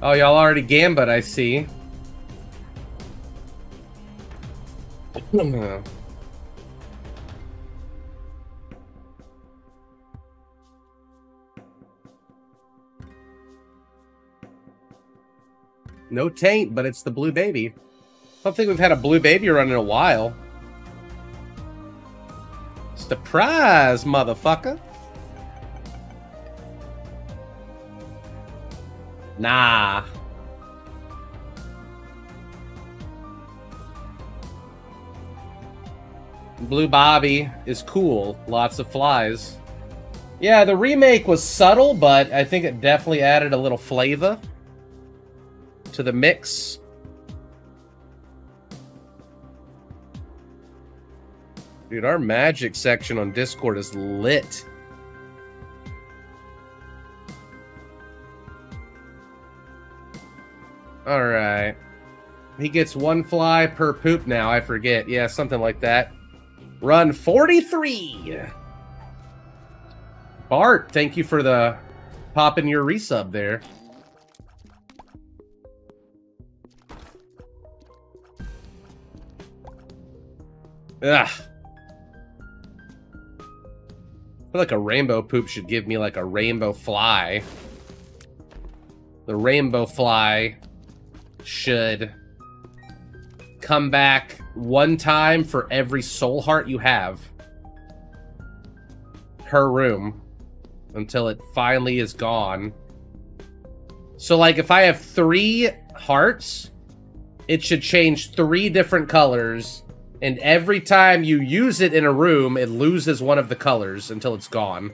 Oh, y'all already gambit, I see. No taint, but it's the Blue Baby. I don't think we've had a Blue Baby run in a while. Surprise, motherfucker. Nah. Blue Bobby is cool. Lots of flies. Yeah, the remake was subtle, but I think it definitely added a little flavor to the mix. Dude, our magic section on Discord is lit. Alright. He gets one fly per poop now, I forget. Yeah, something like that. Run 43! Bart, thank you for the popping your resub there. Ugh. I feel like a rainbow poop should give me like a rainbow fly. The rainbow fly should come back one time for every soul heart you have per room until it finally is gone. So like if I have 3 hearts, it should change 3 different colors. And every time you use it in a room, it loses one of the colors until it's gone.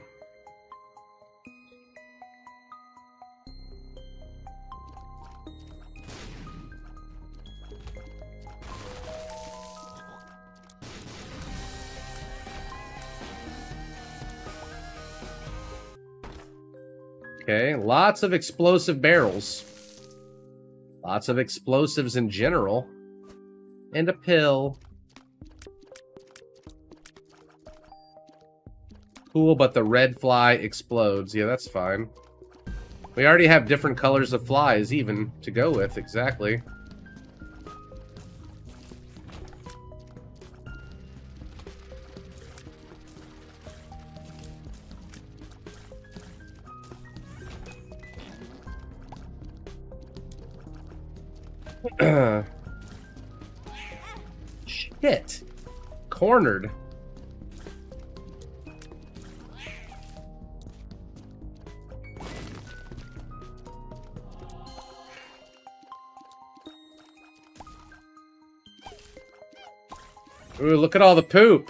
Okay, lots of explosive barrels. Lots of explosives in general. And a pill. Cool, but the red fly explodes. Yeah, that's fine. We already have different colors of flies even to go with, exactly. Shit. Cornered. Ooh, look at all the poop.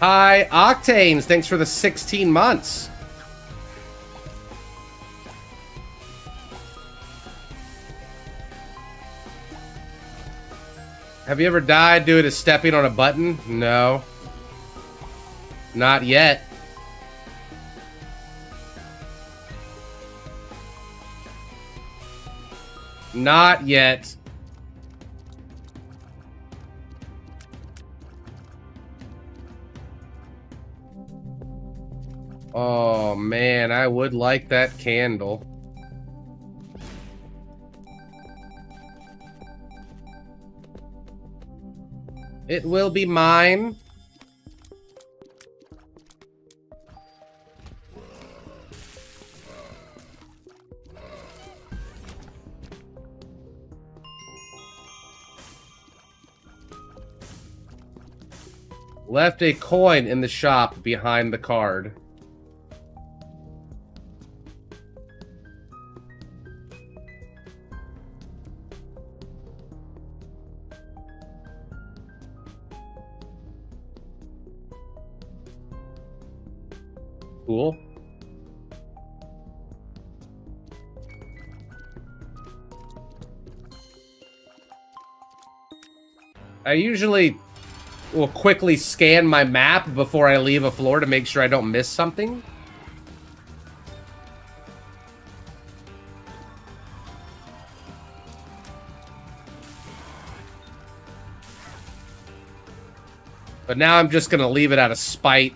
Hi, Octanes. Thanks for the 16 months. Have you ever died due to stepping on a button? No. Not yet. Not yet. Oh man, I would like that candle. It will be mine. Left a coin in the shop behind the card. Cool. I usually will quickly scan my map before I leave a floor to make sure I don't miss something. But now I'm just going to leave it out of spite.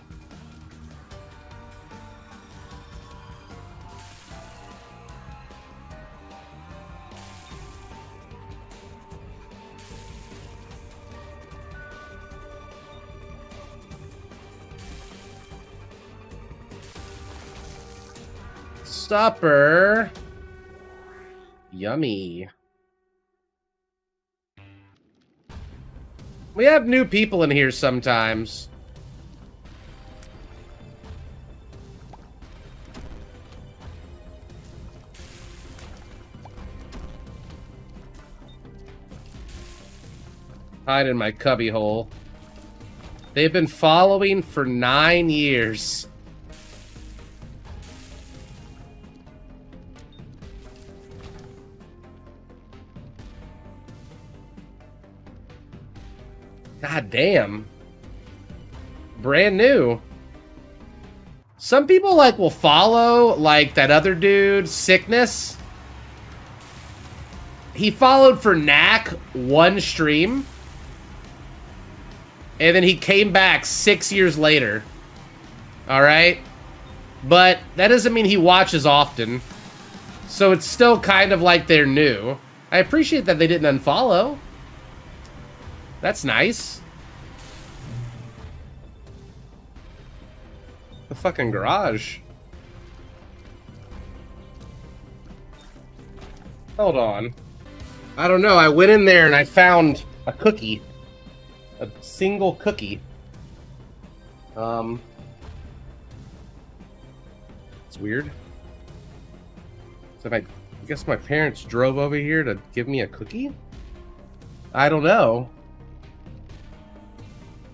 Supper. Yummy. We have new people in here sometimes. Hide in my cubby hole. They've been following for 9 years. God damn. Brand new. Some people like will follow, like that other dude, Sickness. He followed for Knack one stream. And then he came back 6 years later. Alright? But that doesn't mean he watches often. So it's still kind of like they're new. I appreciate that they didn't unfollow. That's nice. The fucking garage. Hold on. I don't know. I went in there and I found a cookie. A single cookie. It's weird. So I guess my parents drove over here to give me a cookie? I don't know.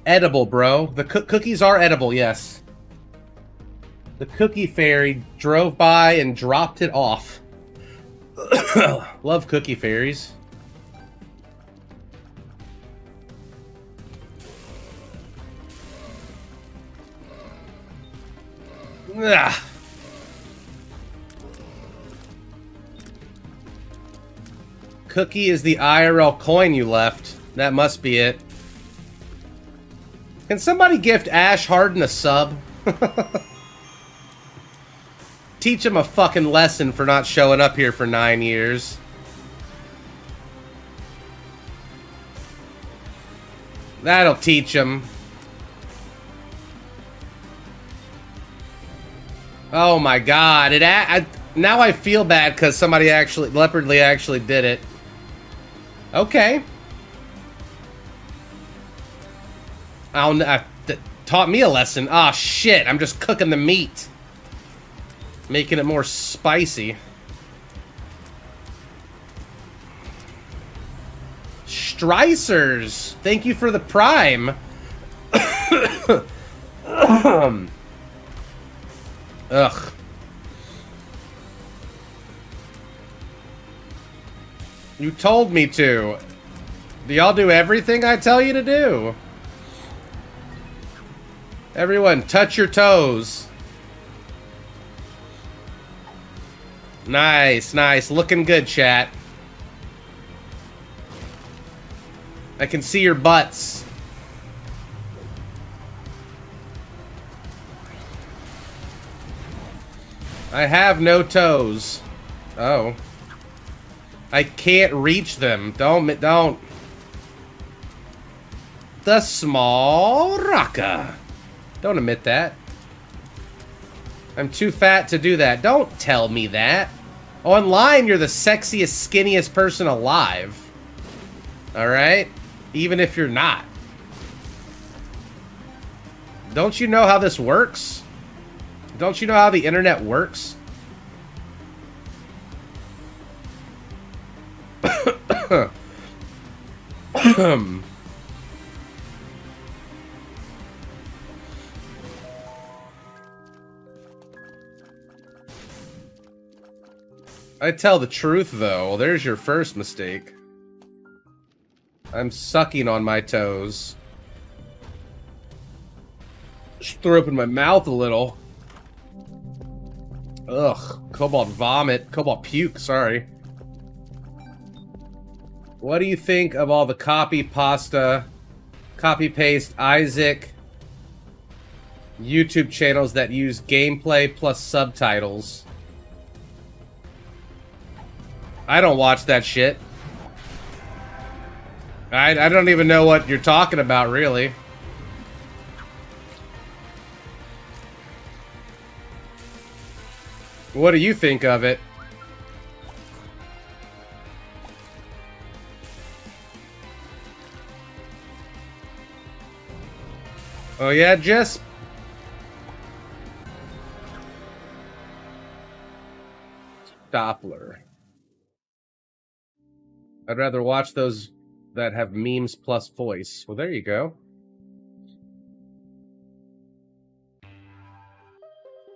Edible, bro. The cookies are edible, yes. The cookie fairy drove by and dropped it off. Love cookie fairies. Ugh. Cookie is the IRL coin you left. That must be it. Can somebody gift Ash Harden a sub? Teach him a fucking lesson for not showing up here for 9 years. That'll teach him. Oh my god. Now I feel bad because somebody actually, Leopardly actually did it. Okay. Taught me a lesson. Ah, shit. I'm just cooking the meat. Making it more spicy. Stricers. Thank you for the prime. Ugh. You told me to. Do y'all do everything I tell you to do? Everyone, touch your toes. Nice, nice. Looking good, chat. I can see your butts. I have no toes. Oh. I can't reach them. Don't. The small rocker. Don't admit that. I'm too fat to do that. Don't tell me that. Online, you're the sexiest, skinniest person alive. Alright? Even if you're not. Don't you know how this works? Don't you know how the internet works? I tell the truth, though. Well, there's your first mistake. I'm sucking on my toes. Just threw up in my mouth a little. Ugh. Cobalt vomit. Cobalt puke, sorry. What do you think of all the copy pasta Copy paste Isaac YouTube channels that use gameplay plus subtitles. I don't watch that shit. I don't even know what you're talking about, really. What do you think of it? Oh yeah, Jess? Doppler. I'd rather watch those that have memes plus voice. Well, there you go.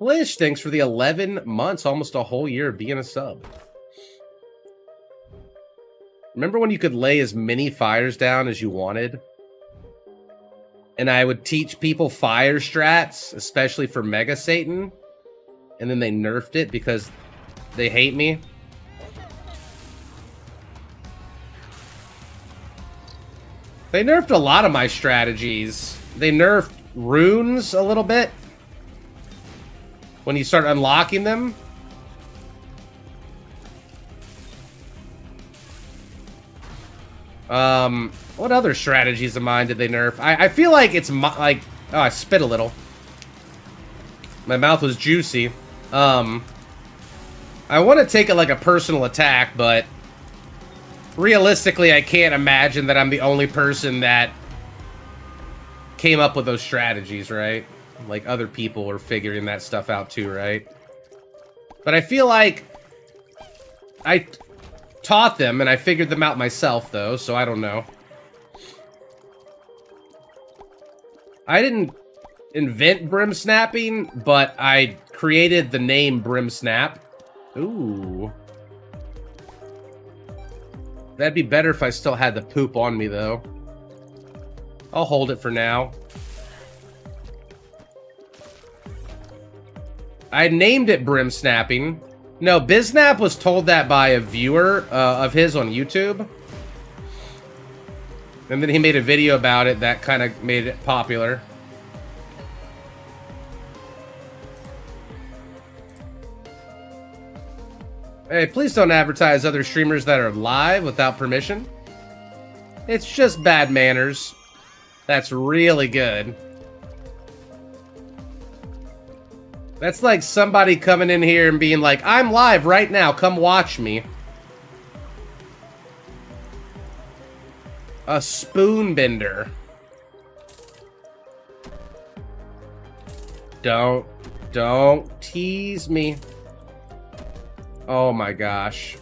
Lish, thanks for the 11 months, almost a whole year of being a sub. Remember when you could lay as many fires down as you wanted? And I would teach people fire strats, especially for Mega Satan. And then they nerfed it because they hate me. They nerfed a lot of my strategies. They nerfed runes a little bit when you start unlocking them. What other strategies of mine did they nerf? I feel like it's like... Oh, I spit a little. My mouth was juicy. I want to take it like a personal attack, but... realistically, I can't imagine that I'm the only person that came up with those strategies, right? Like, other people are figuring that stuff out too, right? But I feel like I taught them and I figured them out myself, though, so I don't know. I didn't invent brim snapping, but I created the name Brim Snap. Ooh. That'd be better if I still had the poop on me, though. I'll hold it for now. I named it Brim Snapping. No, Biznap was told that by a viewer of his on YouTube. And then he made a video about it that kind of made it popular. Hey, please don't advertise other streamers that are live without permission. It's just bad manners. That's really good. That's like somebody coming in here and being like, I'm live right now, come watch me. A spoon bender. Don't tease me. Oh my gosh.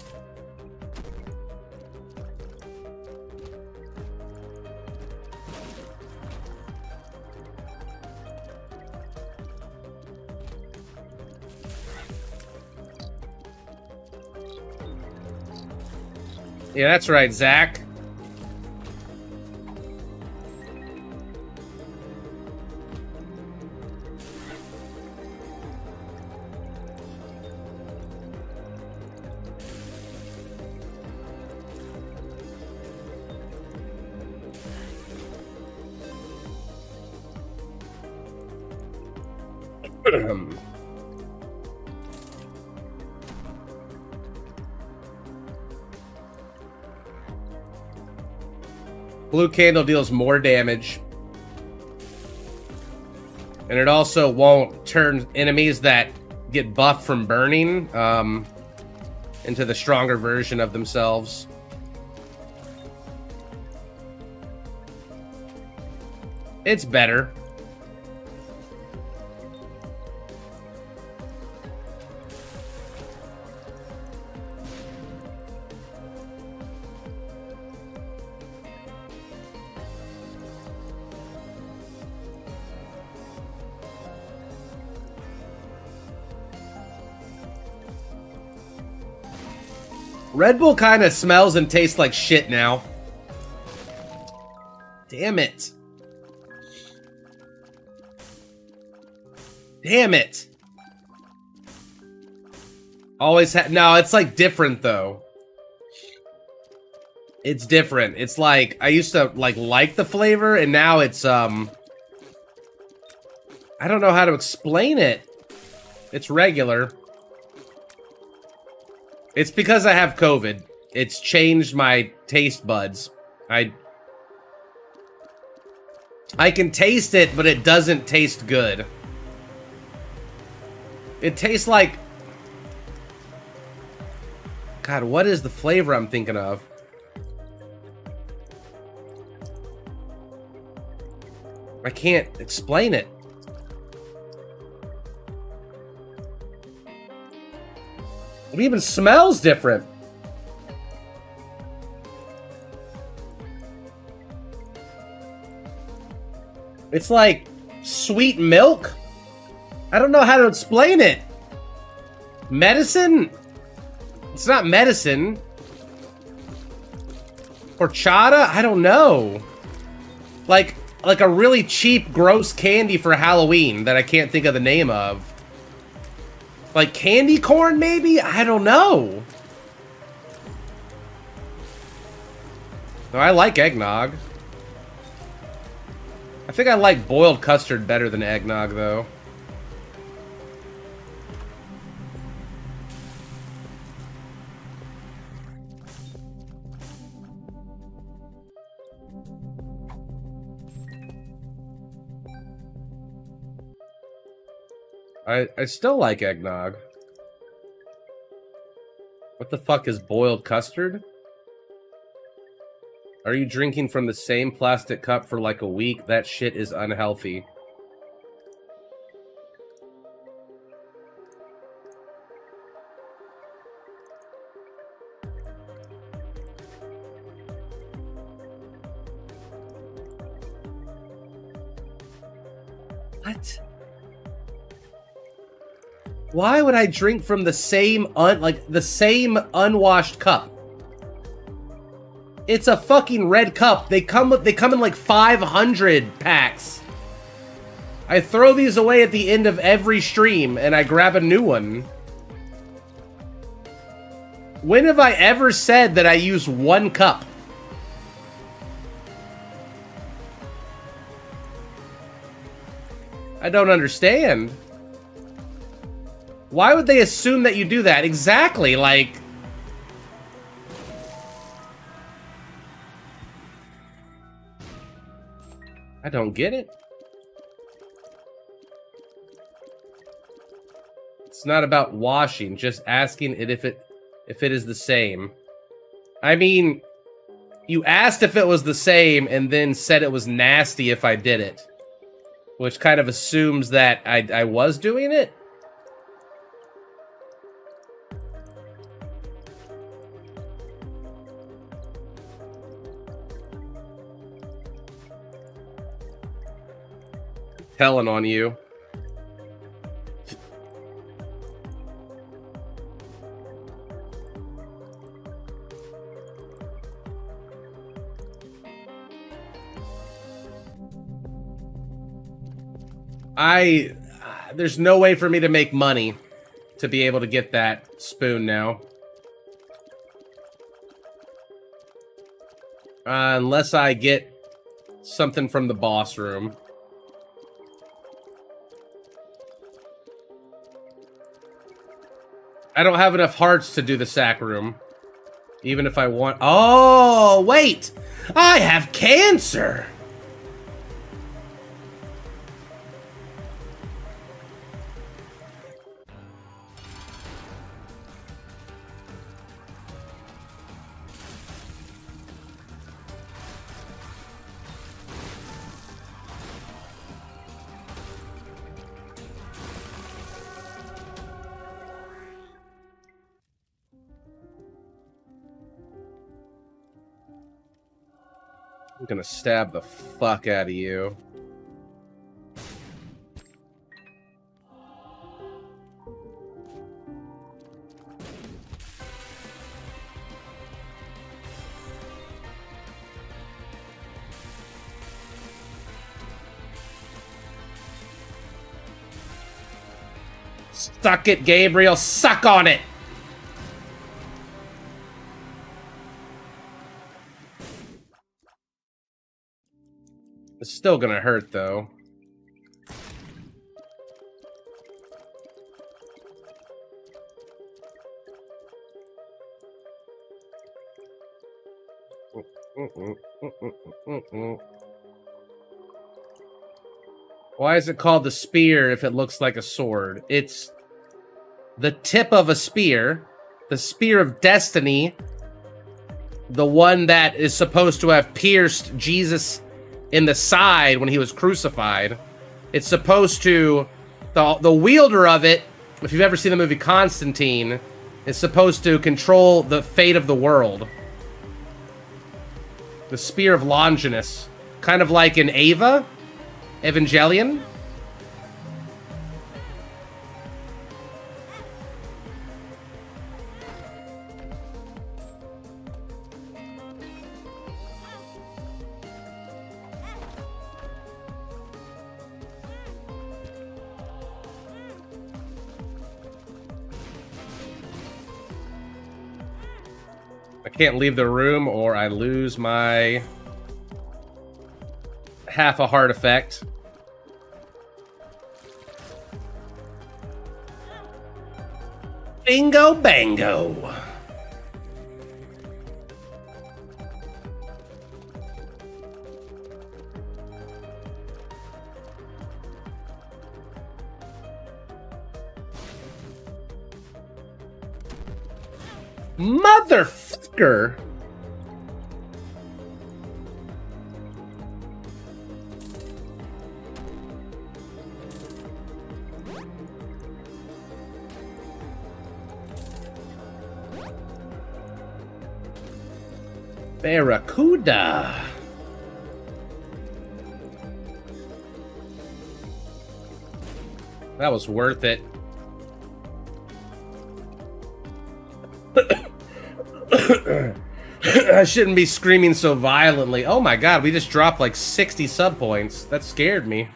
Yeah, that's right, Zach. Blue candle deals more damage. And it also won't turn enemies that get buffed from burning into the stronger version of themselves. It's better. Red Bull kind of smells and tastes like shit now. Damn it. Damn it. Always had... No, it's like different though. It's different. It's like, I used to like the flavor, and now it's, I don't know how to explain it. It's regular. It's because I have COVID. It's changed my taste buds. I can taste it, but it doesn't taste good. It tastes like... God, what is the flavor I'm thinking of? I can't explain it. It even smells different. It's like sweet milk. I don't know how to explain it. Medicine? It's not medicine. Horchata? I don't know. Like a really cheap, gross candy for Halloween that I can't think of the name of. Like candy corn, maybe? I don't know. No, I like eggnog. I think I like boiled custard better than eggnog, though. I still like eggnog. What the fuck is boiled custard? Are you drinking from the same plastic cup for like a week? That shit is unhealthy. What? Why would I drink from the same same unwashed cup? It's a fucking red cup. They come in like 500 packs. I throw these away at the end of every stream and I grab a new one. When have I ever said that I use one cup? I don't understand. Why would they assume that you do that? Exactly, like... I don't get it. It's not about washing, just asking it if it is the same. I mean, you asked if it was the same and then said it was nasty if I did it, which kind of assumes that I was doing it. Telling on you. There's no way for me to make money to be able to get that spoon now. Unless I get something from the boss room. I don't have enough hearts to do the sack room. Even if I want... Oh, wait! I have cancer! I'm gonna stab the fuck out of you. Suck it, Gabriel. Suck on it. It's still gonna hurt, though. Why is it called the spear if it looks like a sword? It's the tip of a spear, the spear of destiny, the one that is supposed to have pierced Jesus in the side when he was crucified. It's supposed to, the wielder of it, if you've ever seen the movie Constantine, is supposed to control the fate of the world. The Spear of Longinus. Kind of like in Ava? Evangelion? Can't leave the room or I lose my half a heart effect. Bingo bango. Motherfucker. Barracuda. That was worth it. I shouldn't be screaming so violently. Oh my god, we just dropped like 60 sub points. That scared me.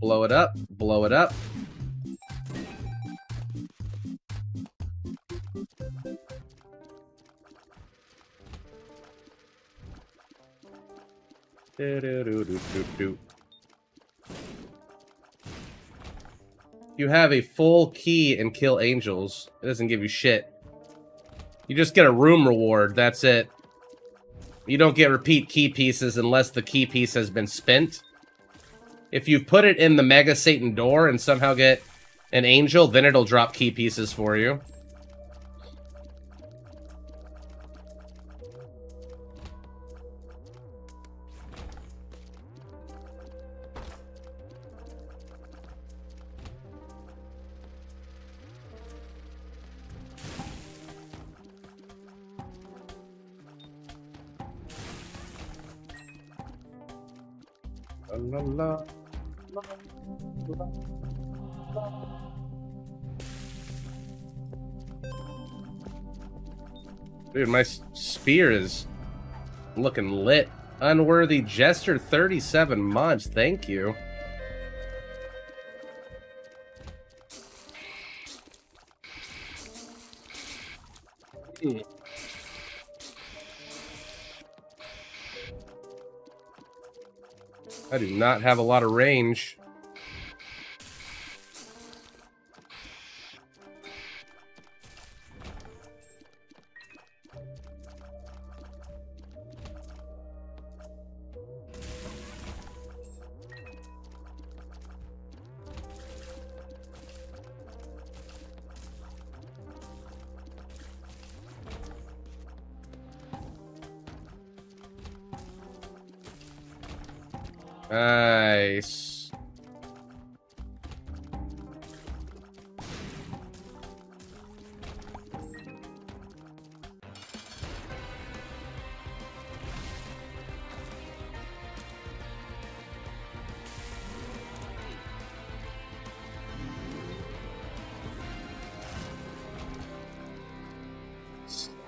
Blow it up, blow it up. You have a full key and kill angels. It doesn't give you shit. You just get a room reward, that's it. You don't get repeat key pieces unless the key piece has been spent. If you put it in the Mega Satan door and somehow get an angel, then it'll drop key pieces for you. Dude, my spear is looking lit. Unworthy Jester, 37 months. Thank you. I do not have a lot of range. Nice.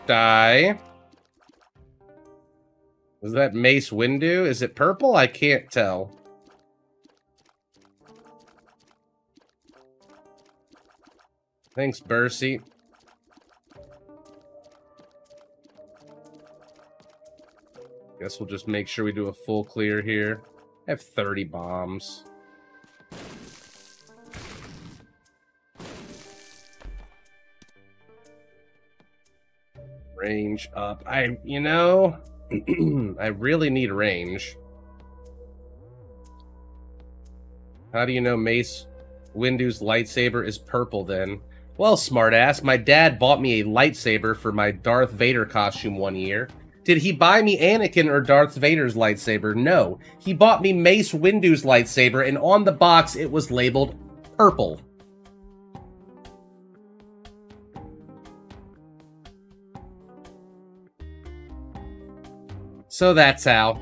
Die. Is that Mace Windu? Is it purple? I can't tell. Thanks, Bercy. Guess we'll just make sure we do a full clear here. I have 30 bombs. Range up. You know, I really need range. How do you know Mace Windu's lightsaber is purple then? Well, smartass, my dad bought me a lightsaber for my Darth Vader costume one year. Did he buy me Anakin or Darth Vader's lightsaber? No. He bought me Mace Windu's lightsaber, and on the box it was labeled purple. So that's how.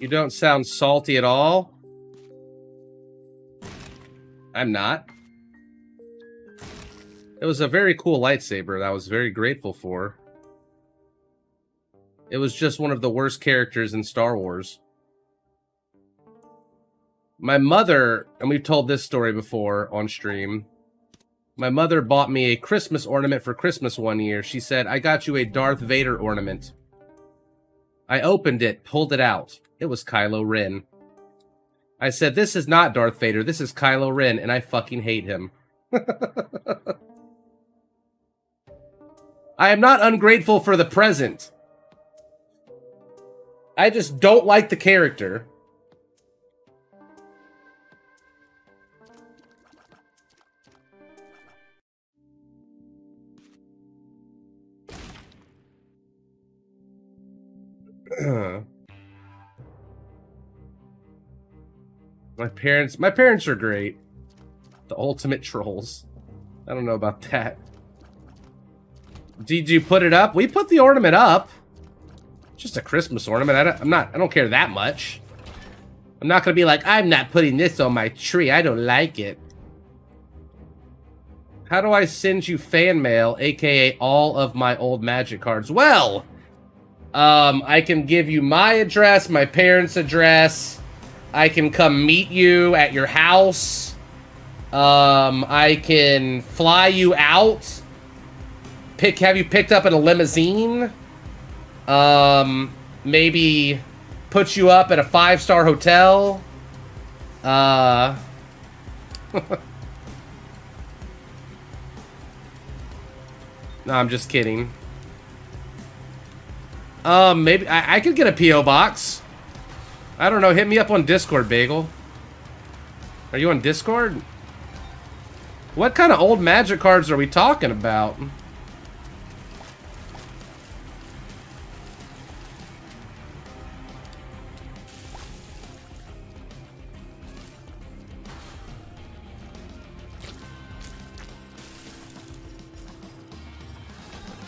You don't sound salty at all. I'm not. It was a very cool lightsaber that I was very grateful for. It was just one of the worst characters in Star Wars. My mother, and we've told this story before on stream, my mother bought me a Christmas ornament for Christmas one year. She said, I got you a Darth Vader ornament. I opened it, pulled it out. It was Kylo Ren. I said, this is not Darth Vader, this is Kylo Ren, and I fucking hate him. I am not ungrateful for the present. I just don't like the character. My parents are great. The ultimate trolls. I don't know about that. Did you put it up? We put the ornament up. Just a Christmas ornament. I don't care that much. I'm not gonna be like, I'm not putting this on my tree. I don't like it. How do I send you fan mail, aka all of my old magic cards? Well, I can give you my address, my parents' address. I can come meet you at your house. I can fly you out. Have you picked up in a limousine? Maybe put you up at a 5-star hotel. No, I'm just kidding. Maybe I could get a P.O. box. I don't know, hit me up on Discord, Bagel. Are you on Discord? What kind of old magic cards are we talking about?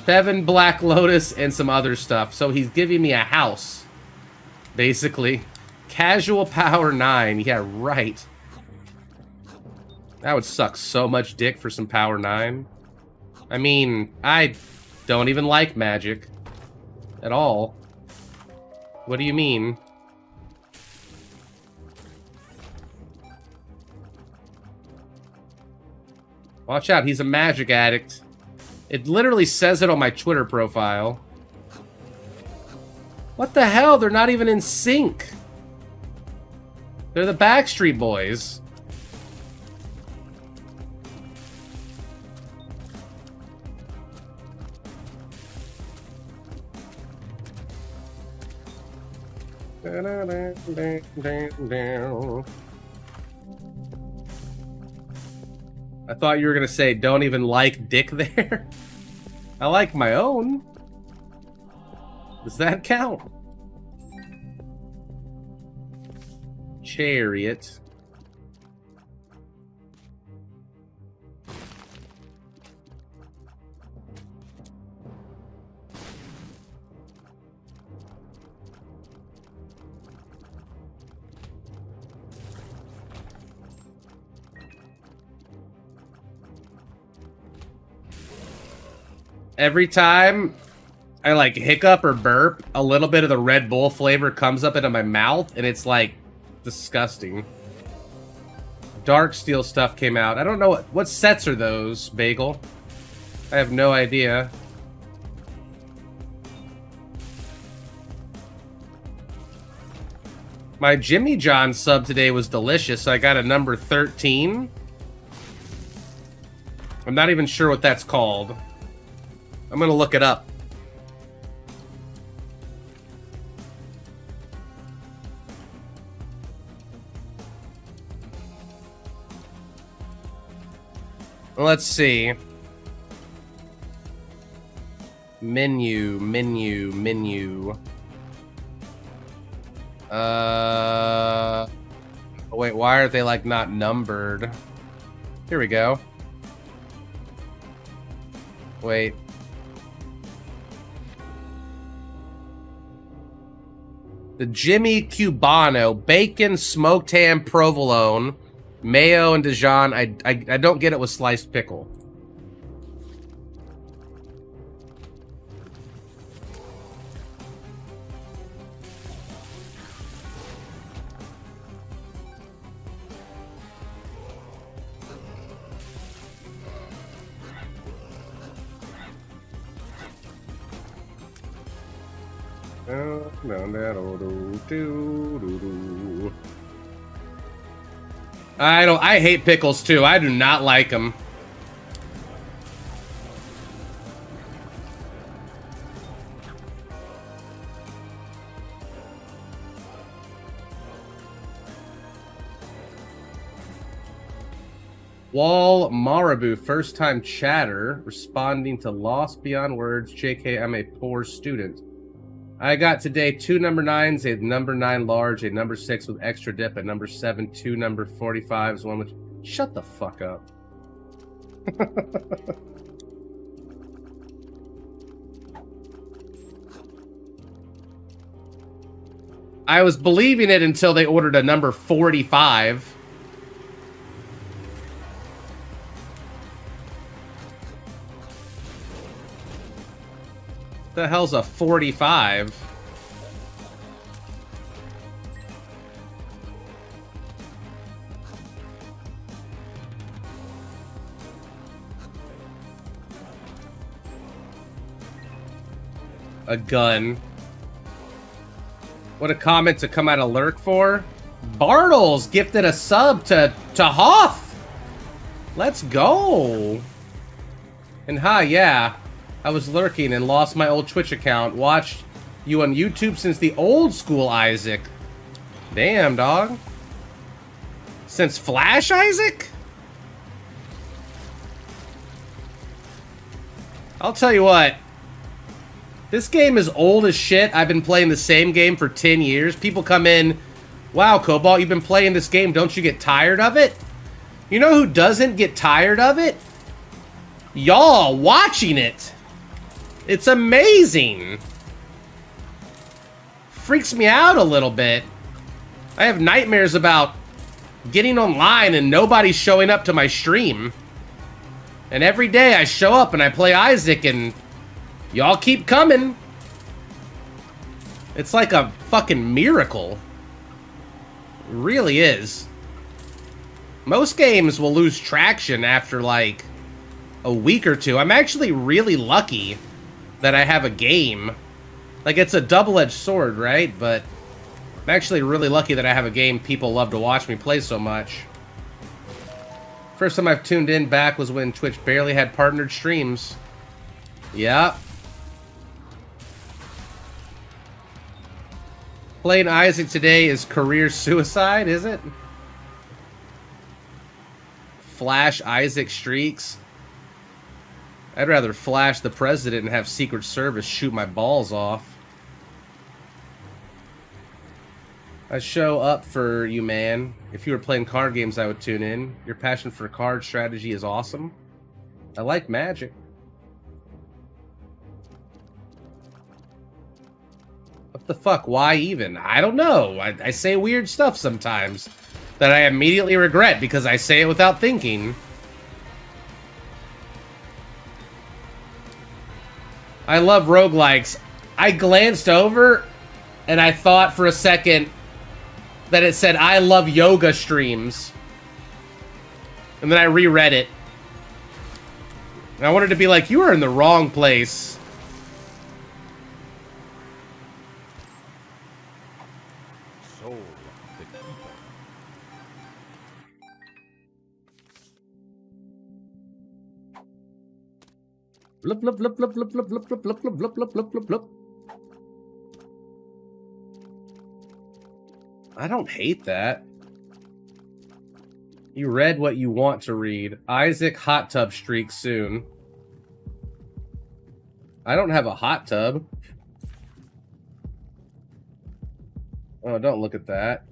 Seven Black Lotus and some other stuff. So he's giving me a house, basically. Casual power 9. Yeah, right. That would suck so much dick for some power 9. I mean, I don't even like magic at all. What do you mean? Watch out, he's a magic addict. It literally says it on my Twitter profile. What the hell? They're not even in sync. They're the Backstreet Boys. I thought you were gonna say, don't even like dick there. I like my own. Does that count? Chariot. Every time I like hiccup or burp, a little bit of the Red Bull flavor comes up into my mouth, and it's like disgusting. Dark Steel stuff came out. I don't know what sets are those, Bagel. I have no idea. My Jimmy John sub today was delicious. I got a number 13. I'm not even sure what that's called. I'm going to look it up. Let's see. Menu. Wait, why are they like not numbered? Here we go. Wait. The Jimmy Cubano, bacon, smoked ham, provolone, mayo, and Dijon. I don't get it with sliced pickle. I hate pickles too. I do not like them. Wal Marabu, first time chatter, responding to Lost Beyond Words. JK, I'm a poor student. I got today 2 number 9s, a number 9 large, a number 6 with extra dip, a number 7, 2 number 45s, one with... Shut the fuck up. I was believing it until they ordered a number 45. The hell's a 45? A gun. What a comment to come out of Lurk for. Bartles gifted a sub to Hoth. Let's go. And hi, yeah. I was lurking and lost my old Twitch account. Watched you on YouTube since the old school Isaac. Damn, dog. Since Flash Isaac? I'll tell you what. This game is old as shit. I've been playing the same game for 10 years. People come in, wow, Cobalt, you've been playing this game. Don't you get tired of it? You know who doesn't get tired of it? Y'all watching it. It's amazing. Freaks me out a little bit. I have nightmares about getting online and nobody showing up to my stream. And every day I show up and I play Isaac and y'all keep coming. It's like a fucking miracle. It really is. Most games will lose traction after like a week or two. I'm actually really lucky that I have a game. Like, it's a double-edged sword, right? But I'm actually really lucky that I have a game people love to watch me play so much. First time I've tuned in back was when Twitch barely had partnered streams. Yep. Playing Isaac today is career suicide, is it? Flash Isaac streaks. I'd rather flash the president and have Secret Service shoot my balls off. I show up for you, man. If you were playing card games, I would tune in. Your passion for card strategy is awesome. I like Magic. What the fuck? Why even? I don't know. I say weird stuff sometimes that I immediately regret because I say it without thinking. I love roguelikes. I glanced over, and I thought for a second that it said, I love yoga streams. And then I reread it. And I wanted to be like, you are in the wrong place. Soul of the Keeper. Blup, blup, blup, blup, blup, blup, blup, blup, blup, blup, blup, blup, blup, blup. I don't hate that. You read what you want to read. Isaac hot tub streak soon. I don't have a hot tub. Oh, don't look at that.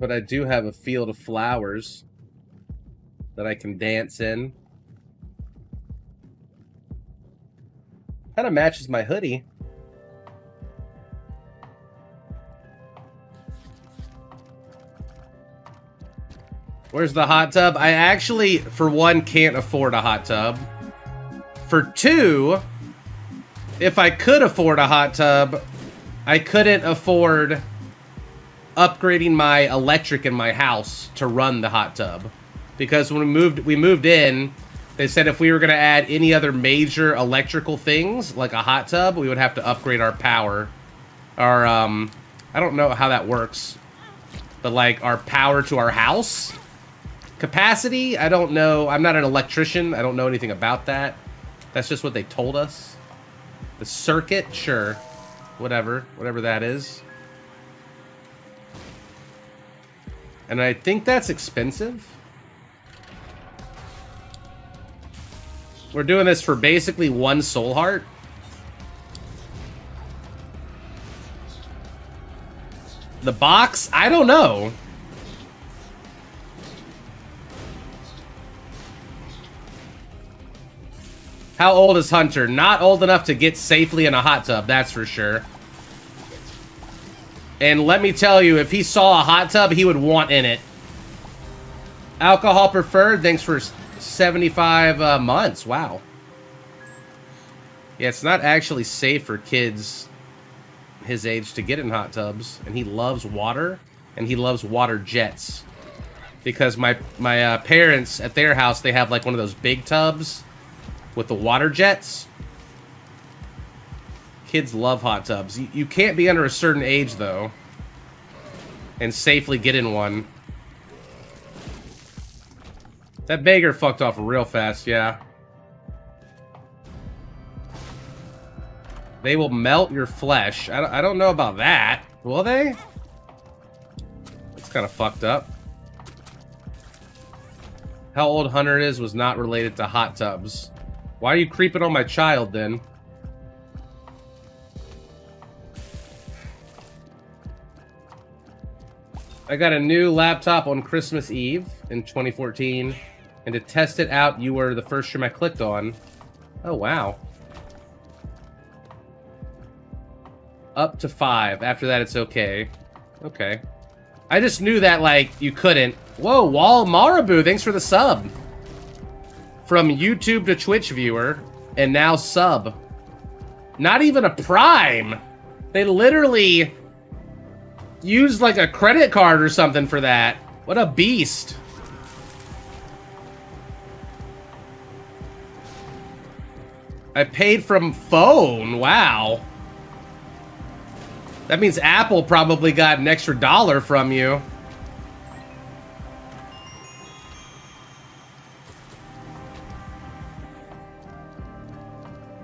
But I do have a field of flowers that I can dance in. Kind of matches my hoodie. Where's the hot tub? I actually, for one, can't afford a hot tub. For two, if I could afford a hot tub, I couldn't afford upgrading my electric in my house to run the hot tub. Because when we moved in, they said if we were going to add any other major electrical things, like a hot tub, we would have to upgrade our power. Our, I don't know how that works, but like our power to our house. Capacity? I don't know. I'm not an electrician. I don't know anything about that. That's just what they told us. The circuit? Sure. Whatever. Whatever that is. And I think that's expensive. We're doing this for basically one soul heart. The box? I don't know. How old is Hunter? Not old enough to get safely in a hot tub, that's for sure. And let me tell you, if he saw a hot tub, he would want in it. Alcohol preferred, thanks for 75 months. Wow. Yeah, it's not actually safe for kids his age to get in hot tubs. And he loves water, and he loves water jets. Because my parents, at their house, they have like one of those big tubs with the water jets. Kids love hot tubs. You can't be under a certain age, though, and safely get in one. That beggar fucked off real fast, yeah. They will melt your flesh. I don't know about that. Will they? That's kind of fucked up. How old Hunter is was not related to hot tubs. Why are you creeping on my child, then? I got a new laptop on Christmas Eve in 2014, and to test it out, you were the first stream I clicked on. Oh, wow. Up to 5. After that, it's okay. Okay. I just knew that, like, you couldn't. Whoa, Wal Marabu, thanks for the sub. From YouTube to Twitch viewer, and now sub. Not even a prime. They literally used like a credit card or something for that. What a beast. I paid from phone, wow. That means Apple probably got an extra dollar from you.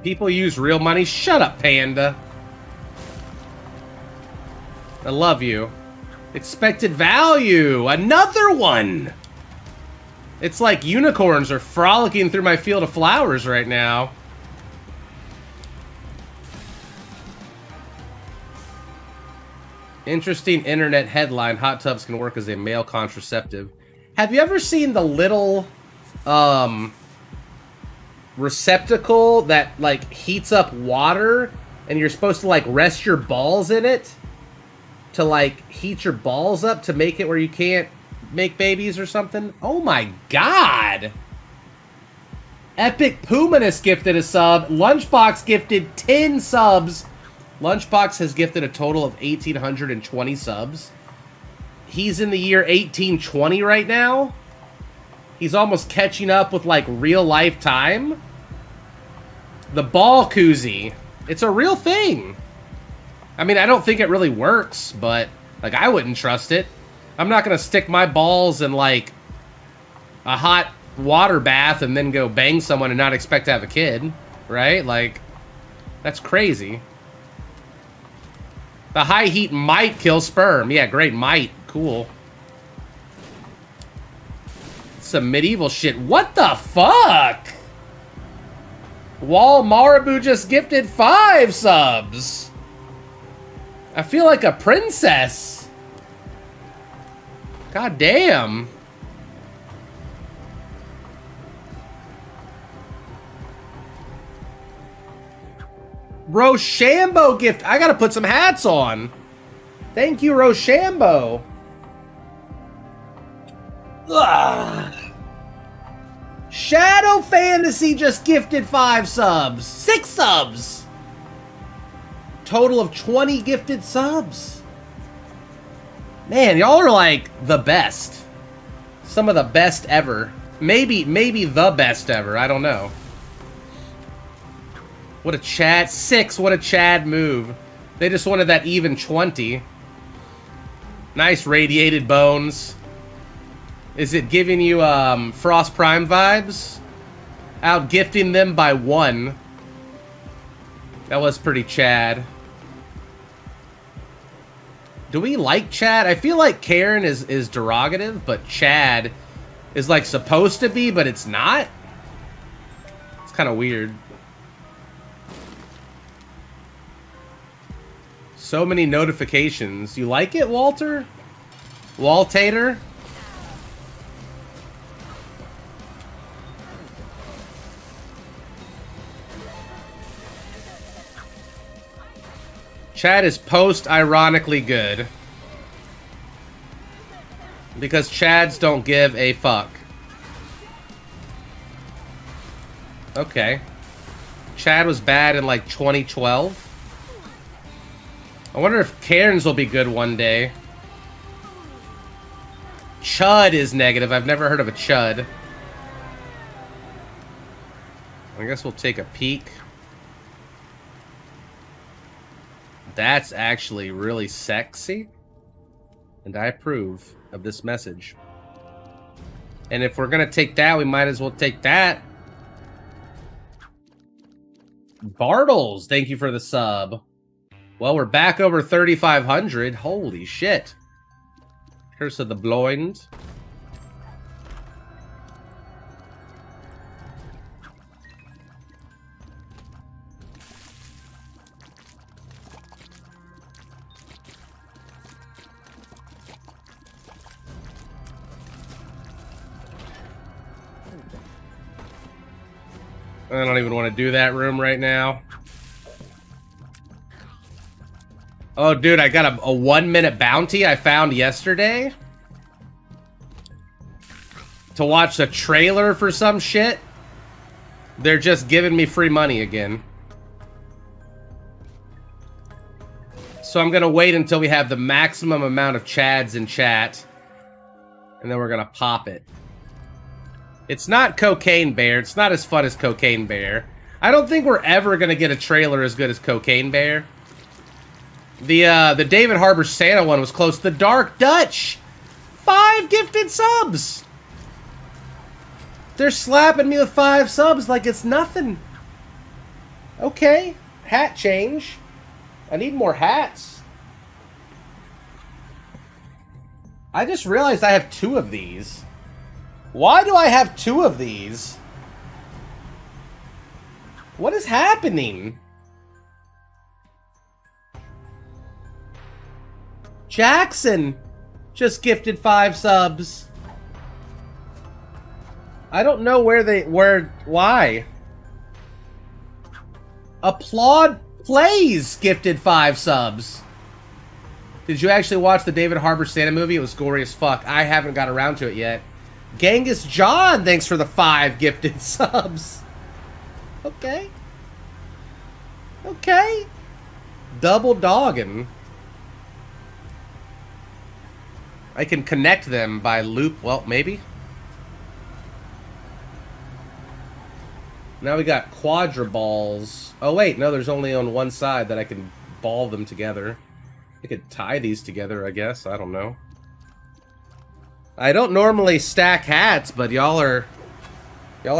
People use real money. Shut up, Panda. I love you. Expected value. Another one. It's like unicorns are frolicking through my field of flowers right now. Interesting internet headline. Hot tubs can work as a male contraceptive. Have you ever seen the little receptacle that like heats up water, and you're supposed to like rest your balls in it to like heat your balls up to make it where you can't make babies or something? Oh my god, Epic Puminus gifted a sub. Lunchbox gifted 10 subs. Lunchbox has gifted a total of 1,820 subs. He's in the year 1820 right now. He's almost catching up with, like, real-life time. The ball koozie. It's a real thing. I mean, I don't think it really works, but, like, I wouldn't trust it. I'm not going to stick my balls in, like, a hot water bath and then go bang someone and not expect to have a kid, right? Like, that's crazy. The high heat might kill sperm. Yeah, great, might. Cool. Some medieval shit. What the fuck? Wal Marabu just gifted 5 subs. I feel like a princess. God damn. Rochambeau gift. I gotta put some hats on. Thank you, Rochambeau. Ugh. Shadow Fantasy just gifted 5 subs. 6 subs. Total of 20 gifted subs. Man, y'all are like the best. Some of the best ever. Maybe the best ever. I don't know. What a Chad. 6. What a Chad move. They just wanted that even 20. Nice radiated bones. Is it giving you Frost Prime vibes? Out gifting them by 1. That was pretty Chad. Do we like Chad? I feel like Karen is derogative, but Chad is like supposed to be, but it's not. It's kind of weird. So many notifications. You like it, Walter? Waltater? Chad is post-ironically good. Because Chads don't give a fuck. Okay. Chad was bad in like 2012. I wonder if Cairns will be good one day. Chud is negative. I've never heard of a chud. I guess we'll take a peek. That's actually really sexy. And I approve of this message. And if we're going to take that, we might as well take that. Bartles, thank you for the sub. Well, we're back over 3,500. Holy shit. Curse of the Blind. I don't even want to do that room right now. Oh, dude, I got a 1-minute bounty I found yesterday to watch the trailer for some shit. They're just giving me free money again. So I'm going to wait until we have the maximum amount of Chads in chat, and then we're going to pop it. It's not Cocaine Bear. It's not as fun as Cocaine Bear. I don't think we're ever going to get a trailer as good as Cocaine Bear. The David Harbor Santa one was close. The Dark Dutch! 5 gifted subs! They're slapping me with 5 subs like it's nothing. Okay. Hat change. I need more hats. I just realized I have 2 of these. Why do I have 2 of these? What is happening? Jackson just gifted 5 subs. I don't know where they were. Why? Applaud Plays gifted 5 subs. Did you actually watch the David Harbor Santa movie? It was gory as fuck. I haven't got around to it yet. Genghis John, thanks for the 5 gifted subs. Okay. Okay. Double dogging. I can connect them by loop. Well, maybe. Now we got quadra balls. Oh, wait. No, there's only on one side that I can ball them together. I could tie these together, I guess. I don't know. I don't normally stack hats, but y'all are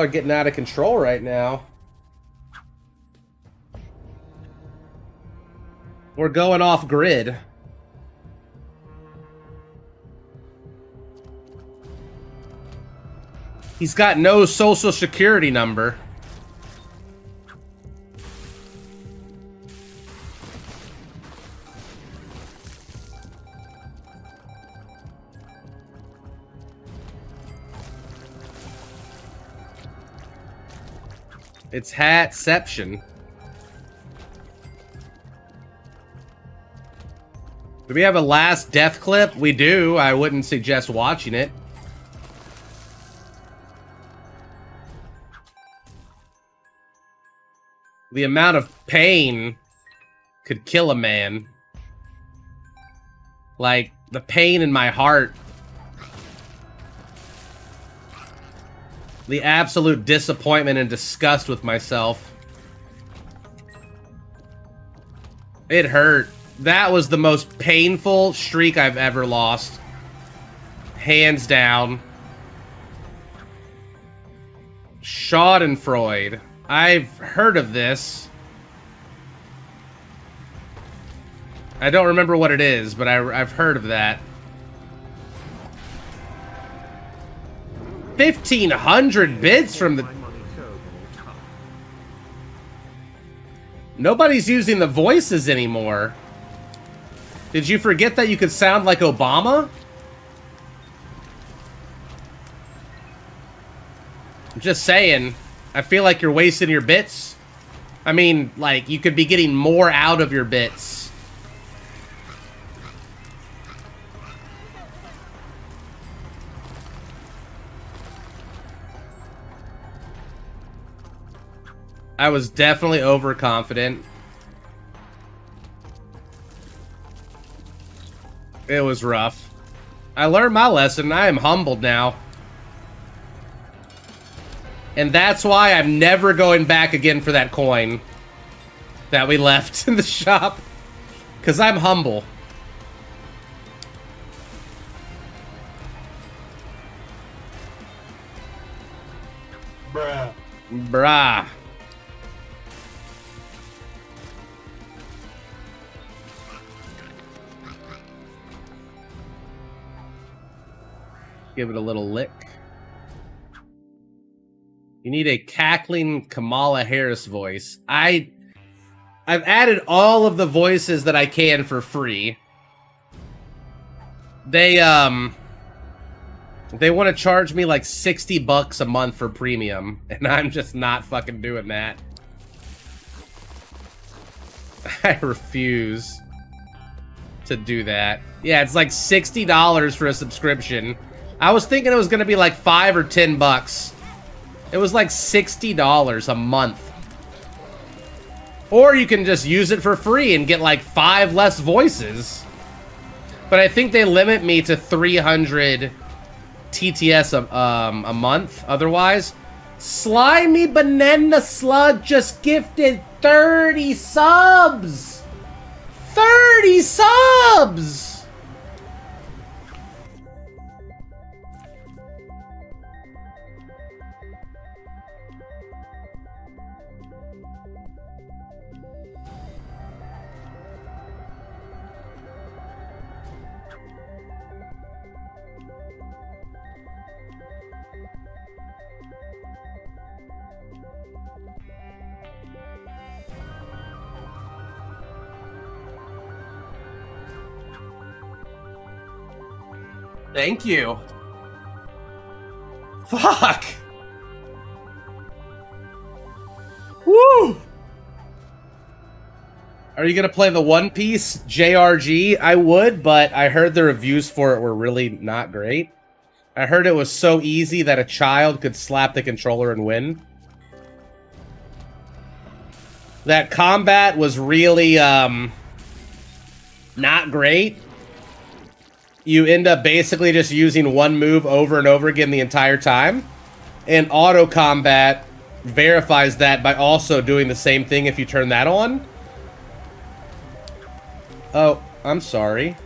getting out of control right now. We're going off grid. He's got no social security number. It's hatception. Do we have a last death clip? We do. I wouldn't suggest watching it. The amount of pain could kill a man. Like, the pain in my heart. The absolute disappointment and disgust with myself. It hurt. That was the most painful streak I've ever lost. Hands down. Schadenfreude. I've heard of this. I don't remember what it is, but I've heard of that. 1,500 bids from the... Nobody's using the voices anymore. Did you forget that you could sound like Obama? I'm just saying. I feel like you're wasting your bits. I mean, like, you could be getting more out of your bits. I was definitely overconfident. It was rough. I learned my lesson. I am humbled now. And that's why I'm never going back again for that coin that we left in the shop. Because I'm humble. Bruh. Bruh. Give it a little lick. You need a cackling Kamala Harris voice. I've added all of the voices that I can for free. They want to charge me like $60 a month for premium, and I'm just not fucking doing that. I refuse to do that. Yeah, it's like $60 for a subscription. I was thinking it was going to be like $5 or $10. It was like $60 a month. Or you can just use it for free and get like 5 less voices. But I think they limit me to 300 TTS a month. Otherwise, Slimy Banana Slug just gifted 30 subs. 30 subs! Thank you. Fuck. Woo. Are you gonna play the One Piece JRG? I would, but I heard the reviews for it were really not great. I heard it was so easy that a child could slap the controller and win. That combat was really not great. You end up basically just using one move over and over again the entire time. And auto combat verifies that by also doing the same thing if you turn that on. Oh, I'm sorry.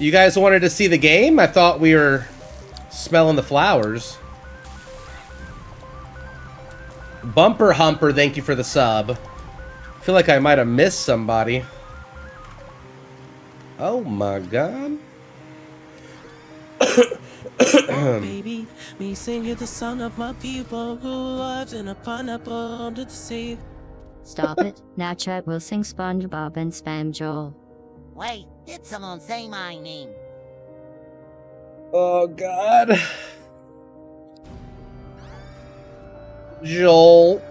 You guys wanted to see the game? I thought we were smelling the flowers. Bumper Humper, thank you for the sub. I feel like I might have missed somebody. Oh my god. Oh, baby, me saying you're the son of my people who lives in a pineapple under the sea. Stop it. Now chat will sing SpongeBob and spam Joel. Wait, did someone say my name? Oh god. Joel.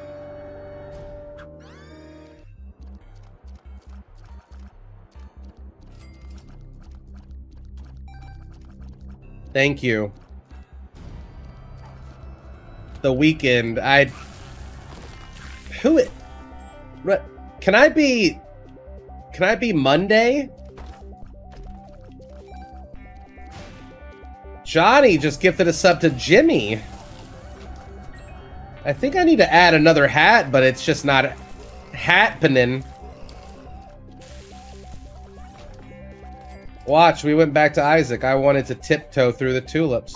Thank you. The weekend. Can I be Monday? Johnny just gifted a sub to Jimmy. I think I need to add another hat, but it's just not happening. Watch, we went back to Isaac. I wanted to tiptoe through the tulips.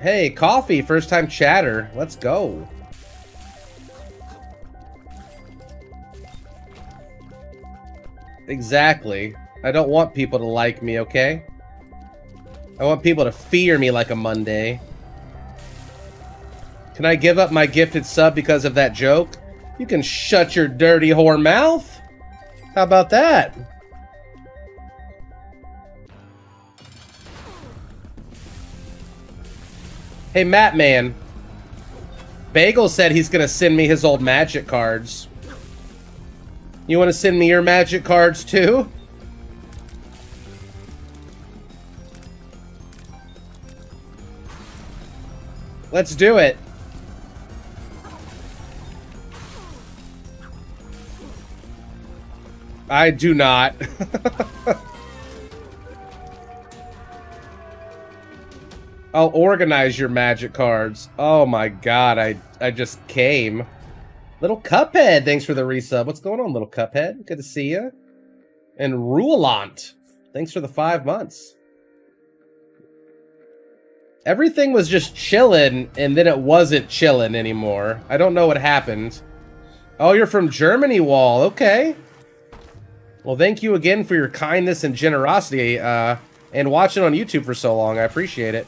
Hey, coffee, first time chatter. Let's go. Exactly. I don't want people to like me, okay? I want people to fear me like a Monday. Can I give up my gifted sub because of that joke? You can shut your dirty whore mouth. How about that? Hey, Matt Man. Bagel said he's gonna send me his old magic cards. You wanna send me your magic cards too? Let's do it. I do not. I'll organize your magic cards. Oh my god, I just came. Little Cuphead, thanks for the resub. What's going on, Little Cuphead? Good to see you. And Ruelant, thanks for the 5 months. Everything was just chilling, and then it wasn't chilling anymore. I don't know what happened. Oh, you're from Germany, Wall. Okay. Well, thank you again for your kindness and generosity, and watching on YouTube for so long. I appreciate it.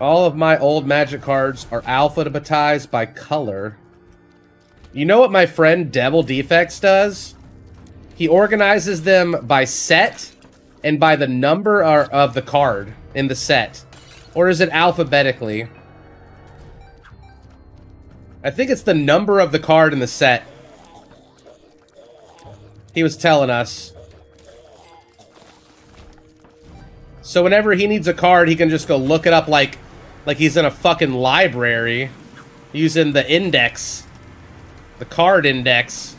All of my old magic cards are alphabetized by color. You know what my friend Devil Defects does? He organizes them by set and by the number of the card in the set. Or is it alphabetically? I think it's the number of the card in the set. He was telling us. So whenever he needs a card, he can just go look it up like he's in a fucking library using the index, the card index.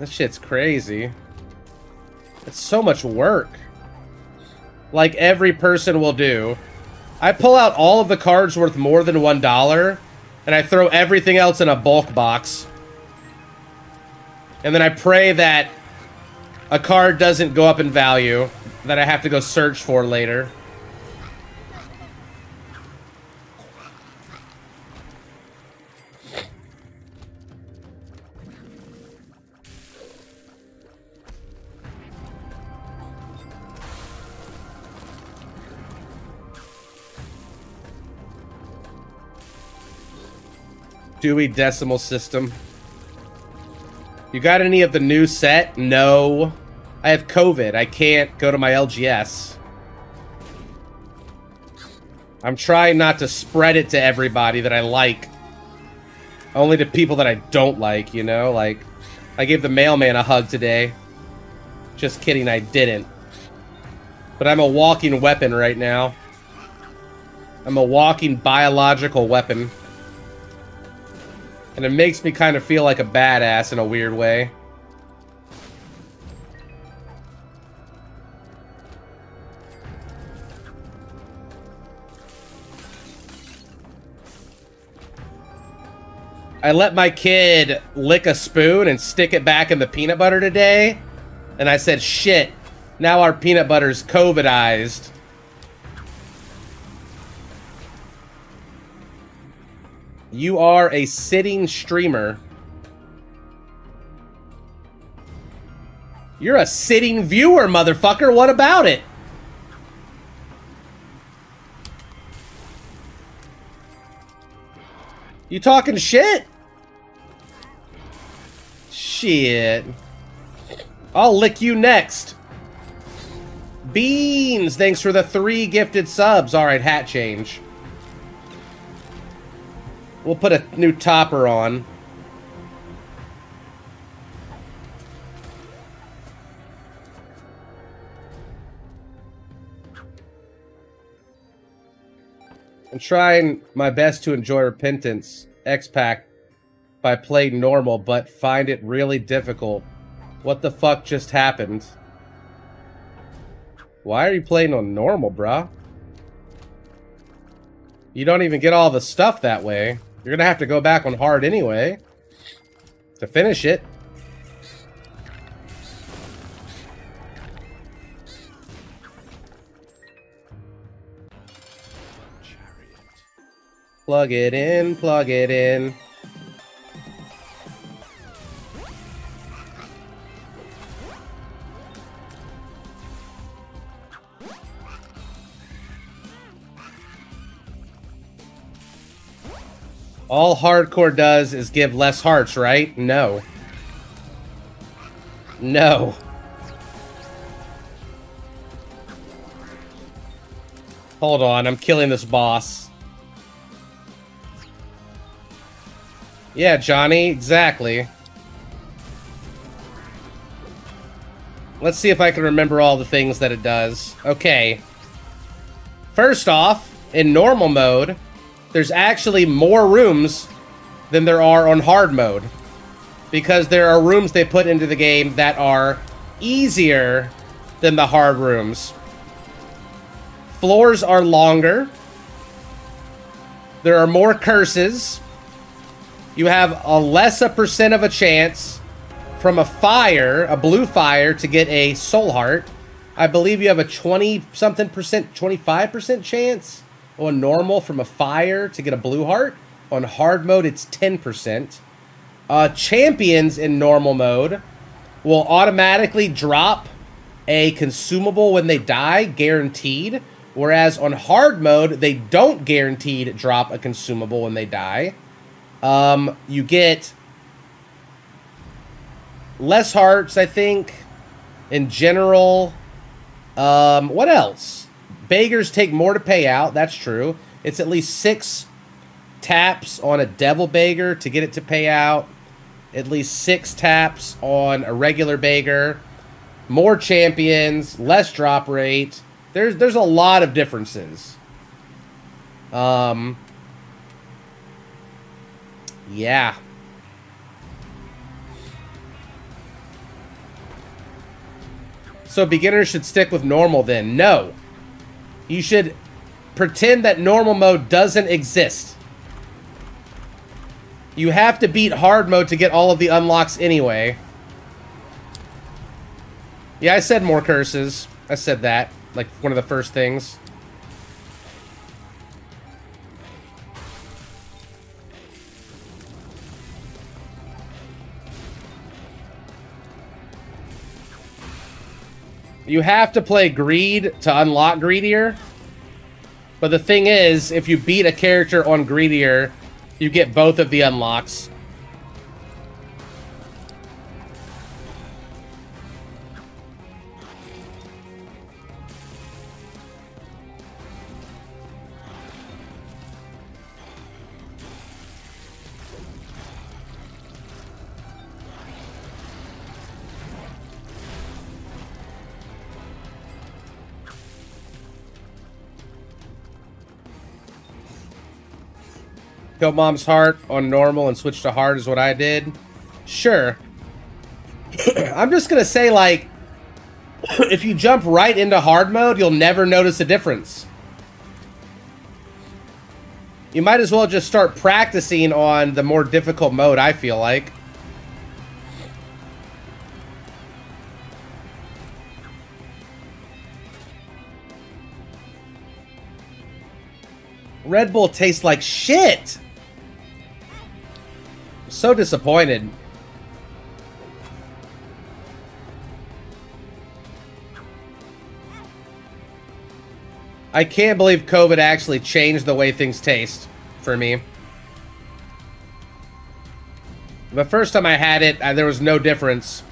That shit's crazy. It's so much work. Like every person will do. I pull out all of the cards worth more than $1 and I throw everything else in a bulk box. And then I pray that a card doesn't go up in value that I have to go search for later. Dewey Decimal System. You got any of the new set? No. I have COVID. I can't go to my LGS. I'm trying not to spread it to everybody that I like. Only to people that I don't like, you know? Like, I gave the mailman a hug today. Just kidding, I didn't. But I'm a walking weapon right now. I'm a walking biological weapon. And it makes me kind of feel like a badass in a weird way. I let my kid lick a spoon and stick it back in the peanut butter today. And I said, shit, now our peanut butter's COVID-ized. You are a sitting streamer. You're a sitting viewer, motherfucker. What about it? You talking shit? Shit. I'll lick you next. Beans, thanks for the 3 gifted subs. All right, hat change. We'll put a new topper on. I'm trying my best to enjoy Repentance X-Pack by playing normal, but find it really difficult. What the fuck just happened? Why are you playing on normal, bruh? You don't even get all the stuff that way. You're gonna have to go back on hard anyway to finish it. Plug it in, plug it in. All hardcore does is give less hearts, right? No. No. Hold on, I'm killing this boss. Yeah, Johnny, exactly. Let's see if I can remember all the things that it does. Okay. First off, in normal mode, there's actually more rooms than there are on hard mode. Because there are rooms they put into the game that are easier than the hard rooms. Floors are longer. There are more curses. You have a lesser percent of a chance from a fire, a blue fire, to get a soul heart. I believe you have a 20-something percent, 25% chance on normal from a fire to get a blue heart. On hard mode, it's 10%. Champions in normal mode will automatically drop a consumable when they die, guaranteed. Whereas on hard mode, they don't guaranteed drop a consumable when they die. You get less hearts, I think, in general. What else? Beggars take more to pay out. That's true. It's at least 6 taps on a devil beggar to get it to pay out. At least 6 taps on a regular beggar. More champions, less drop rate. There's a lot of differences. Yeah. So beginners should stick with normal then. No. You should pretend that normal mode doesn't exist. You have to beat hard mode to get all of the unlocks anyway. Yeah, I said more curses. I said that. Like one of the first things. You have to play Greed to unlock Greedier. But the thing is, if you beat a character on Greedier, you get both of the unlocks. Kill mom's heart on normal and switch to hard is what I did. Sure. I'm just going to say, like, if you jump right into hard mode, you'll never notice a difference. You might as well just start practicing on the more difficult mode, I feel like. Red Bull tastes like shit. I'm so disappointed. I can't believe COVID actually changed the way things taste for me. The first time I had it, there was no difference.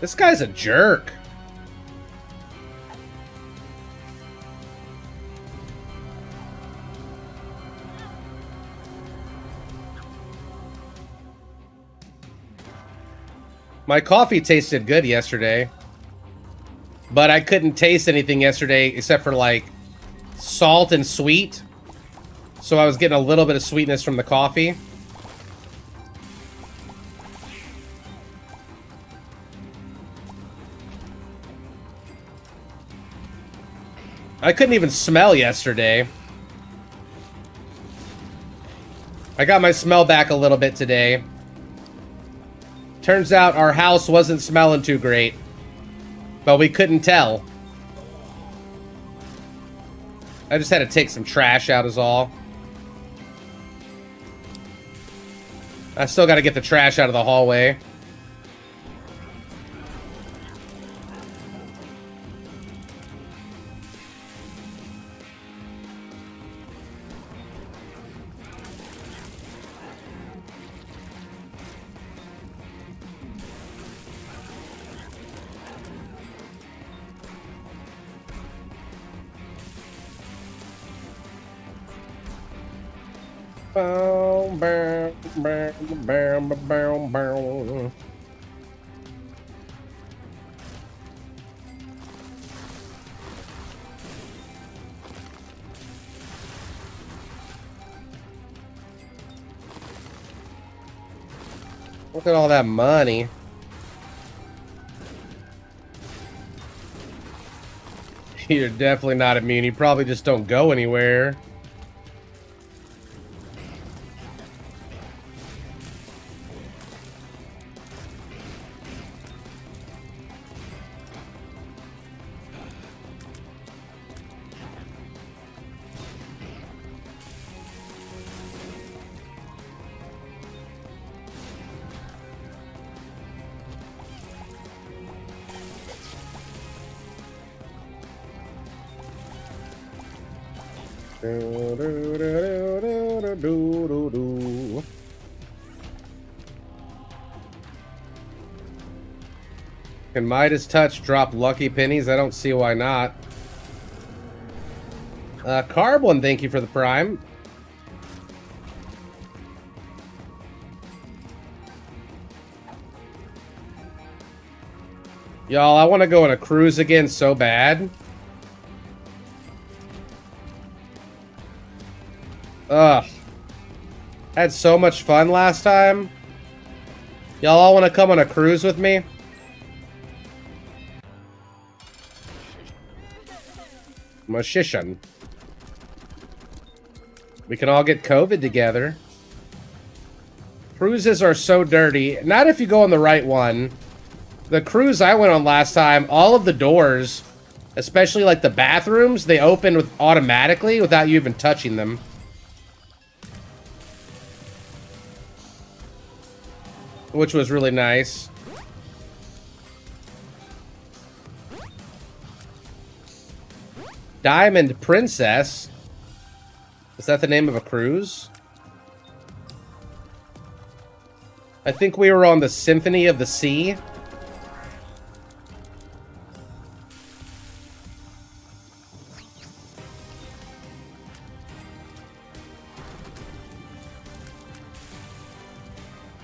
This guy's a jerk. My coffee tasted good yesterday, but I couldn't taste anything yesterday except for, like, salt and sweet. So I was getting a little bit of sweetness from the coffee. I couldn't even smell yesterday. I got my smell back a little bit today. Turns out our house wasn't smelling too great, but we couldn't tell. I just had to take some trash out is all. I still got to get the trash out of the hallway. Look at all that money. You're definitely not immune. You probably just don't go anywhere. Can Midas Touch drop lucky pennies? I don't see why not. Carbon, thank you for the prime. Y'all, I want to go on a cruise again so bad. Ugh. Had so much fun last time. Y'all all want to come on a cruise with me? Magician. We can all get COVID together. Cruises are so dirty. Not if you go on the right one. The cruise I went on last time, all of the doors, especially like the bathrooms, they open with automatically without you even touching them. Which was really nice. Diamond Princess? Is that the name of a cruise? I think we were on the Symphony of the Sea.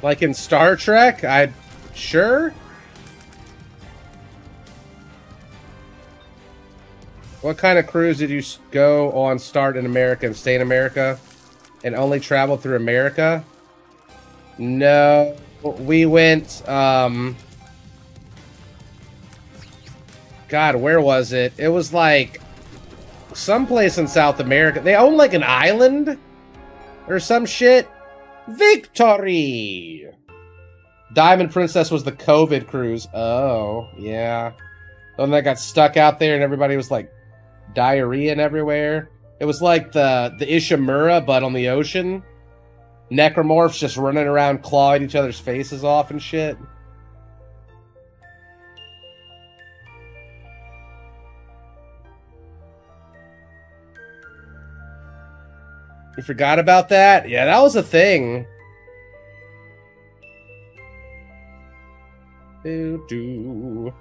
Like in Star Trek? I... sure? What kind of cruise did you go on, start in America and stay in America, and only travel through America? No, we went, God, where was it? It was like someplace in South America. They own like an island or some shit. Victory! Diamond Princess was the COVID cruise. Oh, yeah. The one that got stuck out there and everybody was like diarrheaing everywhere. It was like the Ishimura, but on the ocean. Necromorphs just running around clawing each other's faces off and shit. You forgot about that? Yeah, that was a thing. Doo-doo.